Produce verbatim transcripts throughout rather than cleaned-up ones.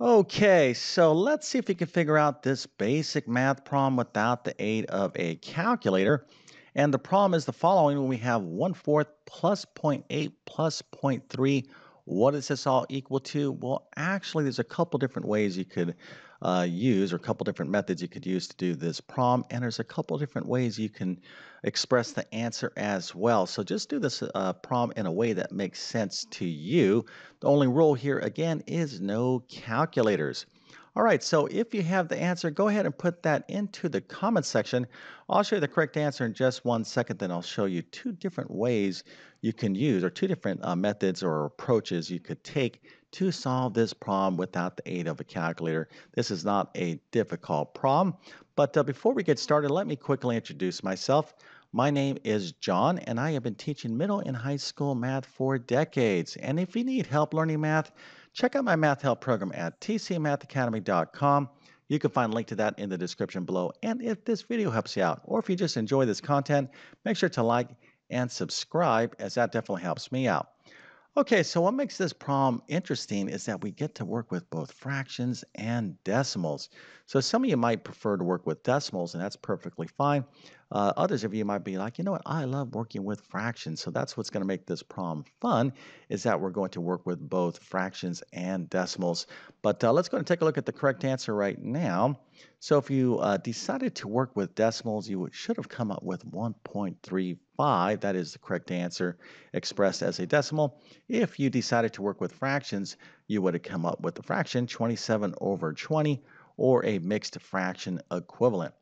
Okay, so let's see if we can figure out this basic math problem without the aid of a calculator. And the problem is the following: when we have one fourth plus zero point eight plus zero point three, what is this all equal to? Well, actually, there's a couple different ways you could uh, use, or a couple different methods you could use to do this problem, and there's a couple different ways you can express the answer as well. So just do this uh, problem in a way that makes sense to you. The only rule here, again, is no calculators. All right, so if you have the answer, go ahead and put that into the comment section. I'll show you the correct answer in just one second, then I'll show you two different ways you can use, or two different uh, methods or approaches you could take to solve this problem without the aid of a calculator. This is not a difficult problem, but uh, before we get started, let me quickly introduce myself. My name is John, and I have been teaching middle and high school math for decades. And if you need help learning math, check out my math help program at t c math academy dot com. You can find a link to that in the description below. And if this video helps you out, or if you just enjoy this content, make sure to like and subscribe, as that definitely helps me out. Okay, so what makes this problem interesting is that we get to work with both fractions and decimals. So some of you might prefer to work with decimals, and that's perfectly fine. Uh, others of you might be like, you know what, I love working with fractions. So that's what's going to make this problem fun, is that we're going to work with both fractions and decimals. But uh, let's go and take a look at the correct answer right now. So if you uh, decided to work with decimals, you should have come up with one point three five. That is the correct answer expressed as a decimal. If you decided to work with fractions, you would have come up with the fraction twenty-seven over twenty, or a mixed fraction equivalent.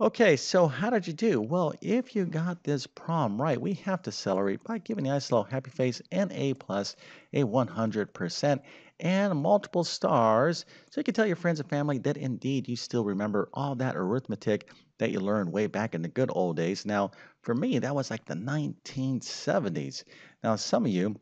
Okay, so how did you do? Well, if you got this problem right, we have to celebrate by giving the nice little happy face and A plus, a one hundred percent, and multiple stars, so you can tell your friends and family that indeed you still remember all that arithmetic that you learned way back in the good old days. Now, for me, that was like the nineteen seventies. Now, some of you,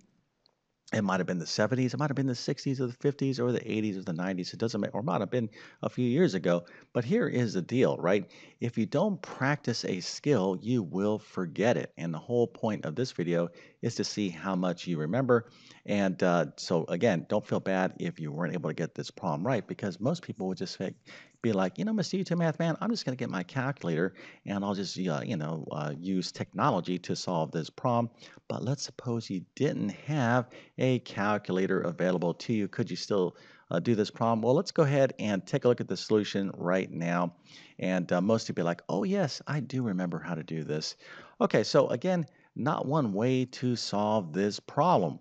it might have been the seventies, it might have been the sixties or the fifties or the eighties or the nineties, it doesn't matter, or might have been a few years ago. But here is the deal, right? If you don't practice a skill, you will forget it. And the whole point of this video is to see how much you remember. And uh, so again, don't feel bad if you weren't able to get this problem right, because most people would just think, be like, you know, Mister YouTube Math Man, I'm just going to get my calculator and I'll just, uh, you know, uh, use technology to solve this problem. But let's suppose you didn't have a calculator available to you. Could you still uh, do this problem? Well, let's go ahead and take a look at the solution right now. And uh, most of you be like, oh yes, I do remember how to do this. Okay, so again, not one way to solve this problem.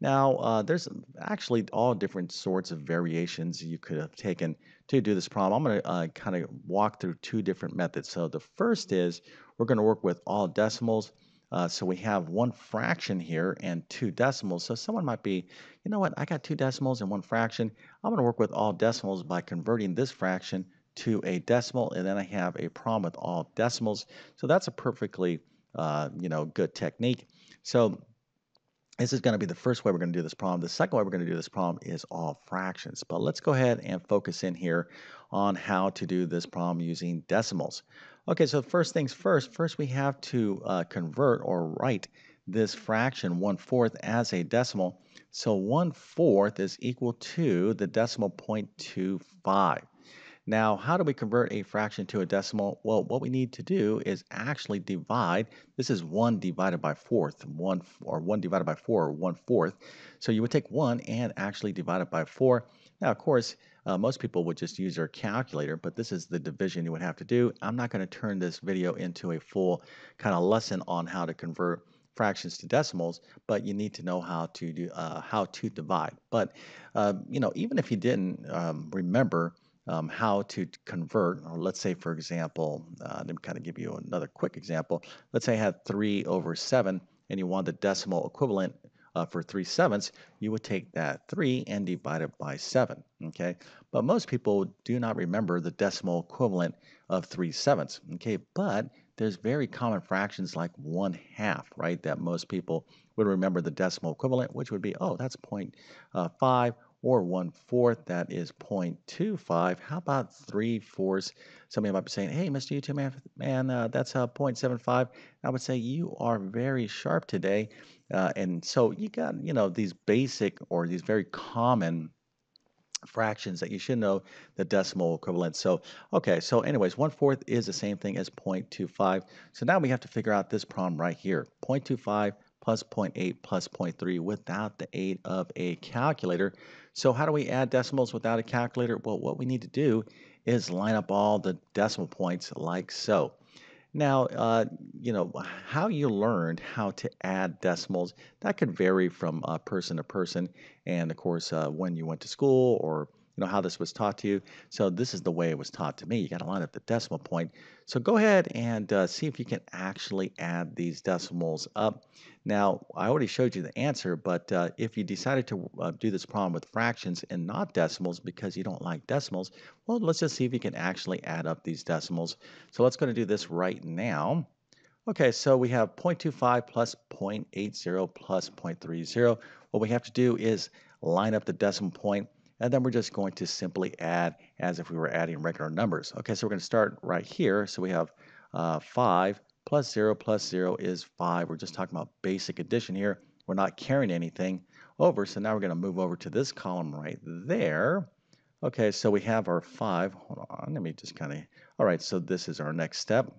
Now, uh, there's actually all different sorts of variations you could have taken to do this problem. I'm going to uh, kind of walk through two different methods. So the first is we're going to work with all decimals. Uh, so we have one fraction here and two decimals. So someone might be, you know what, I got two decimals and one fraction. I'm going to work with all decimals by converting this fraction to a decimal, and then I have a problem with all decimals. So that's a perfectly, uh, you know, good technique. So this is going to be the first way we're going to do this problem. The second way we're going to do this problem is all fractions. But let's go ahead and focus in here on how to do this problem using decimals. Okay, so first things first, first we have to uh, convert or write this fraction one fourth as a decimal. So one fourth is equal to the decimal zero point two five. Now, how do we convert a fraction to a decimal? Well, what we need to do is actually divide. This is one divided by fourth, one or one divided by four, or one fourth. So you would take one and actually divide it by four. Now, of course, uh, most people would just use their calculator, but this is the division you would have to do. I'm not going to turn this video into a full kind of lesson on how to convert fractions to decimals, but you need to know how to do uh, how to divide. But uh, you know, even if you didn't um, remember Um, how to convert, or let's say, for example, uh, let me kind of give you another quick example. Let's say I had three over seven, and you want the decimal equivalent uh, for three sevenths. You would take that three and divide it by seven, okay? But most people do not remember the decimal equivalent of three sevenths, okay? But there's very common fractions like one half, right, that most people would remember the decimal equivalent, which would be, oh, that's zero point five, or one fourth, that is zero point two five. How about three fourths? Somebody might be saying, hey, Mister YouTube Man, man uh, that's uh, zero point seven five. I would say you are very sharp today. Uh, and so you got, you know, these basic or these very common fractions that you should know the decimal equivalent. So, okay, so anyways, one fourth is the same thing as zero point two five. So now we have to figure out this problem right here. zero point two five plus zero point eight plus zero point three without the aid of a calculator. So how do we add decimals without a calculator? Well, what we need to do is line up all the decimal points like so. Now, uh, you know, how you learned how to add decimals, that could vary from uh, person to person, and of course, uh, when you went to school, or you know, how this was taught to you. So this is the way it was taught to me. You got to line up the decimal point. So go ahead and uh, see if you can actually add these decimals up. Now, I already showed you the answer, but uh, if you decided to uh, do this problem with fractions and not decimals because you don't like decimals, well, let's just see if you can actually add up these decimals. So let's go to do this right now. Okay, so we have zero point two five plus zero point eight zero plus zero point three zero. What we have to do is line up the decimal point, and then we're just going to simply add as if we were adding regular numbers. Okay, so we're going to start right here. So we have uh, five plus zero plus zero is five. We're just talking about basic addition here. We're not carrying anything over. So now we're going to move over to this column right there. Okay, so we have our five. Hold on, let me just kind of, all right, so this is our next step.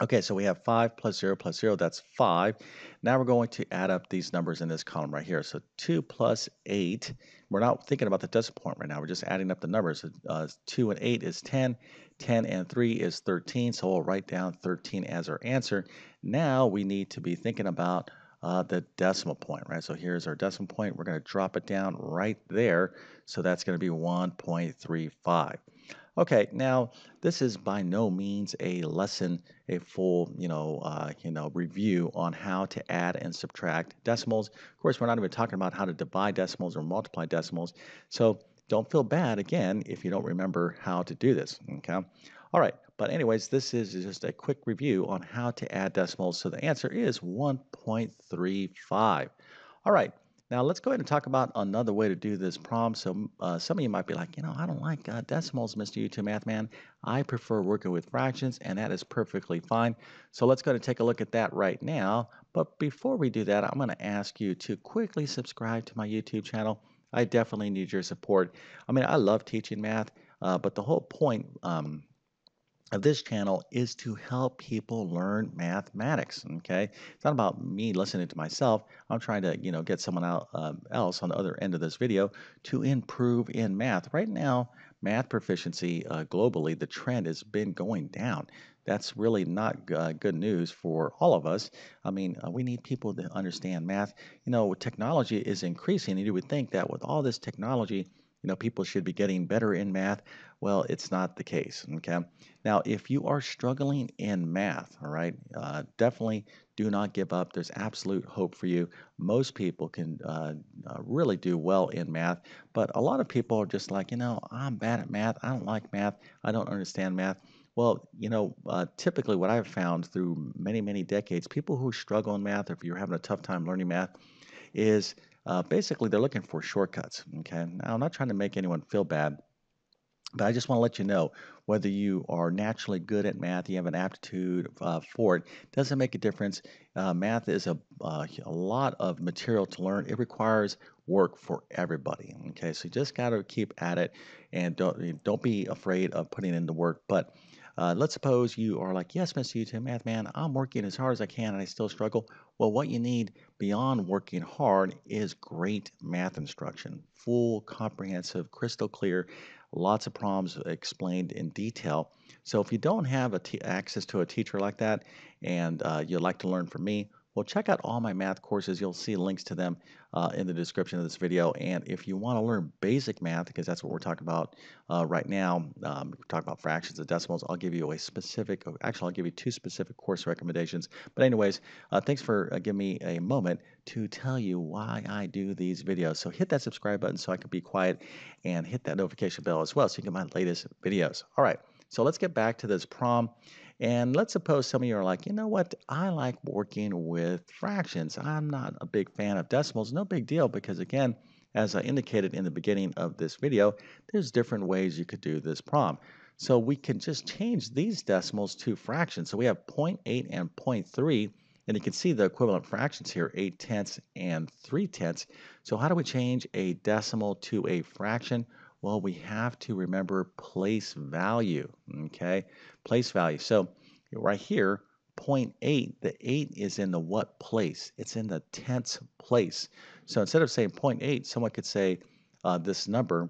Okay, so we have five plus zero plus zero, that's five. Now we're going to add up these numbers in this column right here. So two plus eight, we're not thinking about the decimal point right now, we're just adding up the numbers. Uh, two and eight is ten, ten and three is thirteen, so we'll write down thirteen as our answer. Now we need to be thinking about uh, the decimal point, right? So here's our decimal point, we're gonna drop it down right there, so that's gonna be one point three five. Okay, now this is by no means a lesson, a full, you know, uh, you know, review on how to add and subtract decimals. Of course, we're not even talking about how to divide decimals or multiply decimals. So don't feel bad, again, if you don't remember how to do this, okay? All right, but anyways, this is just a quick review on how to add decimals. So the answer is one point three five. All right. Now let's go ahead and talk about another way to do this problem. So uh, some of you might be like, you know, I don't like uh, decimals, Mister YouTube Math Man. I prefer working with fractions, and that is perfectly fine. So let's go ahead and take a look at that right now. But before we do that, I'm gonna ask you to quickly subscribe to my YouTube channel. I definitely need your support. I mean, I love teaching math, uh, but the whole point um, of this channel is to help people learn mathematics, okay? It's not about me listening to myself. I'm trying to, you know, get someone out, um, else on the other end of this video to improve in math. Right now, math proficiency uh, globally, the trend has been going down. That's really not uh, good news for all of us. I mean, uh, we need people to understand math. You know, technology is increasing, and you would think that with all this technology, you know, people should be getting better in math. Well, it's not the case, okay? Now, if you are struggling in math, all right, uh, definitely do not give up. There's absolute hope for you. Most people can uh, uh, really do well in math, but a lot of people are just like, you know, I'm bad at math. I don't like math. I don't understand math. Well, you know, uh, typically what I've found through many, many decades, people who struggle in math, if you're having a tough time learning math, is Uh, basically, they're looking for shortcuts, okay? Now, I'm not trying to make anyone feel bad, but I just want to let you know, whether you are naturally good at math, you have an aptitude uh, for it, doesn't make a difference. Uh, math is a, uh, a lot of material to learn. It requires work for everybody, okay? So you just got to keep at it, and don't, don't be afraid of putting in the work. But Uh, let's suppose you are like, yes, Mister YouTube Math Man, I'm working as hard as I can and I still struggle. Well, what you need beyond working hard is great math instruction, full, comprehensive, crystal clear, lots of problems explained in detail. So if you don't have a t access to a teacher like that, and uh, you'd like to learn from me, well, check out all my math courses. You'll see links to them uh, in the description of this video. And if you want to learn basic math, because that's what we're talking about uh, right now, um, we're talking about fractions and decimals, I'll give you a specific, actually, I'll give you two specific course recommendations. But anyways, uh, thanks for uh, giving me a moment to tell you why I do these videos. So hit that subscribe button so I can be quiet, and hit that notification bell as well so you get my latest videos. All right, so let's get back to this problem. And let's suppose some of you are like, you know what, I like working with fractions. I'm not a big fan of decimals. No big deal, because again, as I indicated in the beginning of this video, there's different ways you could do this problem. So we can just change these decimals to fractions. So we have zero point eight and zero point three, and you can see the equivalent fractions here, eight tenths and three tenths. So how do we change a decimal to a fraction? Well, we have to remember place value, okay? Place value. So right here, zero point eight, the eight is in the what place? It's in the tenths place. So instead of saying zero point eight, someone could say uh, this number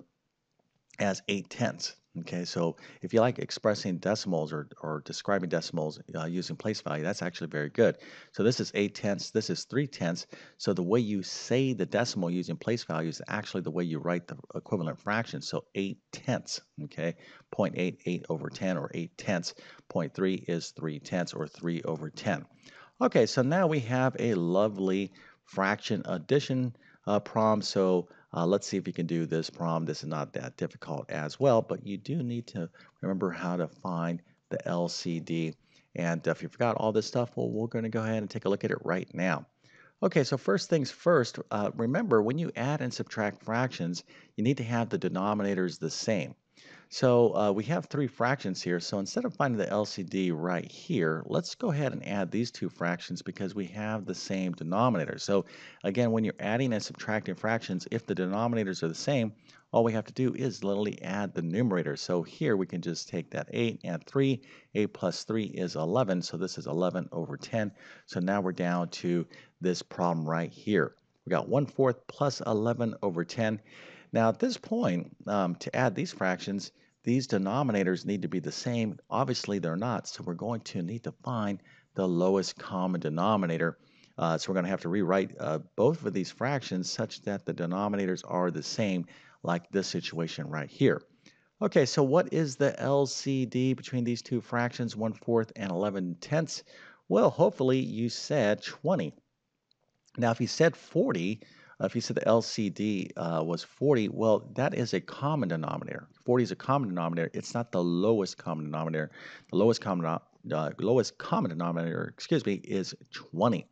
as eight tenths, okay? So if you like expressing decimals or, or describing decimals uh, using place value, that's actually very good. So this is eight tenths, this is three tenths. So the way you say the decimal using place value is actually the way you write the equivalent fraction. So eight tenths, okay? zero point eight, eight over ten, or eight tenths. zero point three is three tenths, or three over ten. Okay, so now we have a lovely fraction addition uh, problem. So Uh, let's see if you can do this problem. This is not that difficult as well, but you do need to remember how to find the L C D. And if you forgot all this stuff, well, we're going to go ahead and take a look at it right now. Okay, so first things first, uh, remember when you add and subtract fractions, you need to have the denominators the same. So uh, we have three fractions here. So instead of finding the L C D right here, let's go ahead and add these two fractions because we have the same denominator. So again, when you're adding and subtracting fractions, if the denominators are the same, all we have to do is literally add the numerator. So here we can just take that eight and three. eight plus three is eleven. So this is eleven over ten. So now we're down to this problem right here. We got one fourth plus eleven over ten. Now at this point, um, to add these fractions, these denominators need to be the same. Obviously they're not, so we're going to need to find the lowest common denominator. Uh, so we're going to have to rewrite uh, both of these fractions such that the denominators are the same, like this situation right here. Okay, so what is the L C D between these two fractions, one fourth and eleven tenths? Well, hopefully you said twenty. Now if you said forty, if you said the L C D uh, was forty, well, that is a common denominator. forty is a common denominator. It's not the lowest common denominator. The lowest common, uh, lowest common denominator, excuse me, is twenty.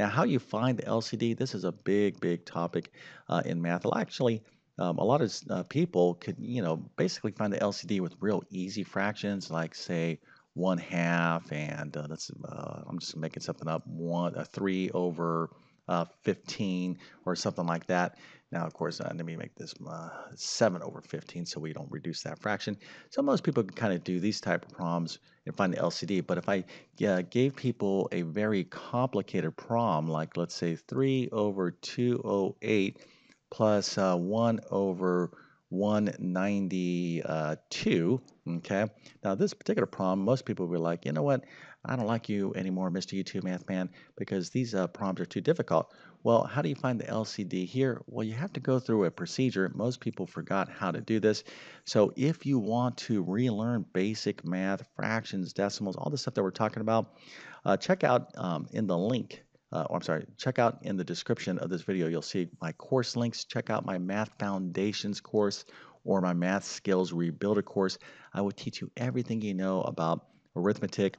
Now, how you find the L C D, this is a big, big topic uh, in math. Well, actually, um, a lot of uh, people could, you know, basically find the L C D with real easy fractions, like, say, one half, and uh, that's, uh, I'm just making something up, one, uh, three over... Uh, fifteen or something like that. Now, of course, uh, let me make this uh, seven over fifteen so we don't reduce that fraction. So most people can kind of do these type of problems and find the L C D. But if I uh, gave people a very complicated problem, like let's say three over two oh eight plus uh, one over one ninety-two, okay? Now this particular problem, most people will be like, you know what? I don't like you anymore, Mister YouTube Math Man, because these uh, problems are too difficult. Well, how do you find the L C D here? Well, you have to go through a procedure. Most people forgot how to do this. So if you want to relearn basic math, fractions, decimals, all the stuff that we're talking about, uh, check out um, in the link. Uh, oh, I'm sorry, check out in the description of this video. You'll see my course links. Check out my Math Foundations course or my Math Skills Rebuilder course. I will teach you everything you know about arithmetic,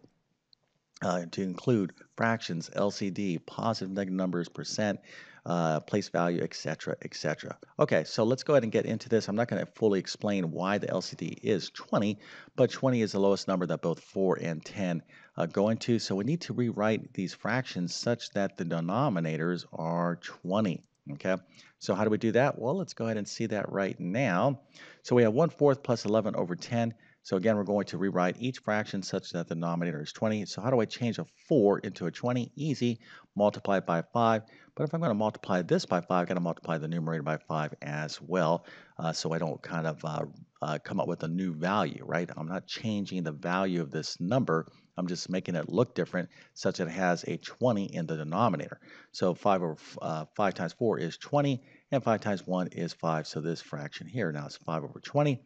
Uh, to include fractions, L C D, positive, negative numbers, percent, uh, place value, et cetera, et cetera. Okay, so let's go ahead and get into this. I'm not going to fully explain why the L C D is twenty, but twenty is the lowest number that both four and ten uh, go into. So we need to rewrite these fractions such that the denominators are twenty. Okay, so how do we do that? Well, let's go ahead and see that right now. So we have one fourth plus eleven over ten. So again, we're going to rewrite each fraction such that the denominator is twenty. So how do I change a four into a twenty? Easy, multiply by five. But if I'm going to multiply this by five, I've got to multiply the numerator by five as well, uh, so I don't kind of uh, uh, come up with a new value, right? I'm not changing the value of this number. I'm just making it look different such that it has a twenty in the denominator. So five over uh, five times four is twenty, and five times one is five. So this fraction here now is five over twenty.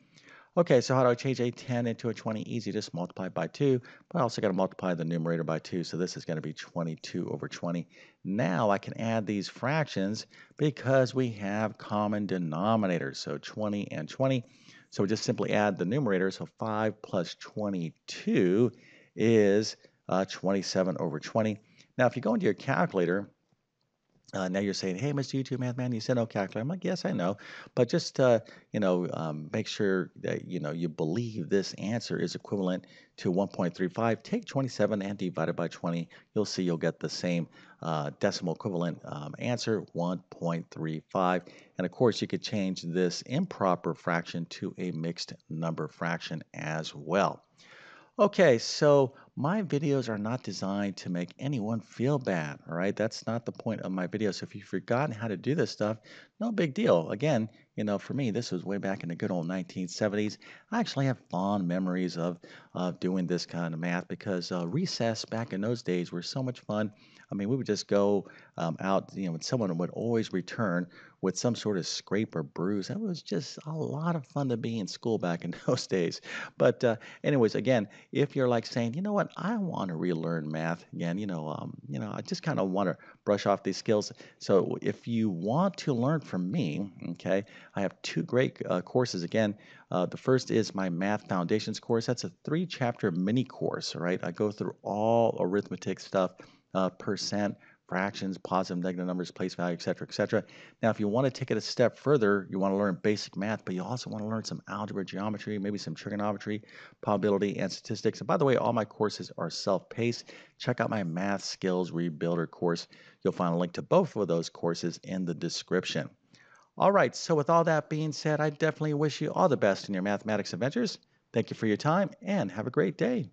Okay, so how do I change a ten into a twenty? Easy, just multiply by two, but I also got to multiply the numerator by two, so this is going to be twenty-two over twenty. Now I can add these fractions because we have common denominators, so twenty and twenty. So we just simply add the numerator, so five plus twenty-two is uh, twenty-seven over twenty. Now if you go into your calculator Uh, now you're saying, "Hey, Mister YouTube Math Man, you said no calculator." I'm like, "Yes, I know, but just uh, you know, um, make sure that you know you believe this answer is equivalent to one point three five. Take twenty-seven and divide it by twenty. You'll see you'll get the same uh, decimal equivalent um, answer, one point three five. And of course, you could change this improper fraction to a mixed number fraction as well." Okay, so my videos are not designed to make anyone feel bad, all right? That's not the point of my video. So if you've forgotten how to do this stuff, no big deal. Again, you know, for me, this was way back in the good old nineteen seventies. I actually have fond memories of uh, doing this kind of math because uh, recess back in those days were so much fun. I mean, we would just go um, out, you know, and someone would always return with some sort of scrape or bruise. That was just a lot of fun to be in school back in those days. But uh, anyways, again, if you're like saying, you know what, I want to relearn math again, you know, um, you know, I just kind of want to brush off these skills. So if you want to learn from me, okay, I have two great uh, courses again. Uh, the first is my Math Foundations course. That's a three-chapter mini course, right? I go through all arithmetic stuff, uh, percent, fractions, positive, negative numbers, place value, et cetera, et cetera. Now, if you want to take it a step further, you want to learn basic math, but you also want to learn some algebra, geometry, maybe some trigonometry, probability, and statistics. And by the way, all my courses are self-paced. Check out my Math Skills Rebuilder course. You'll find a link to both of those courses in the description. All right, so with all that being said, I definitely wish you all the best in your mathematics adventures. Thank you for your time, and have a great day.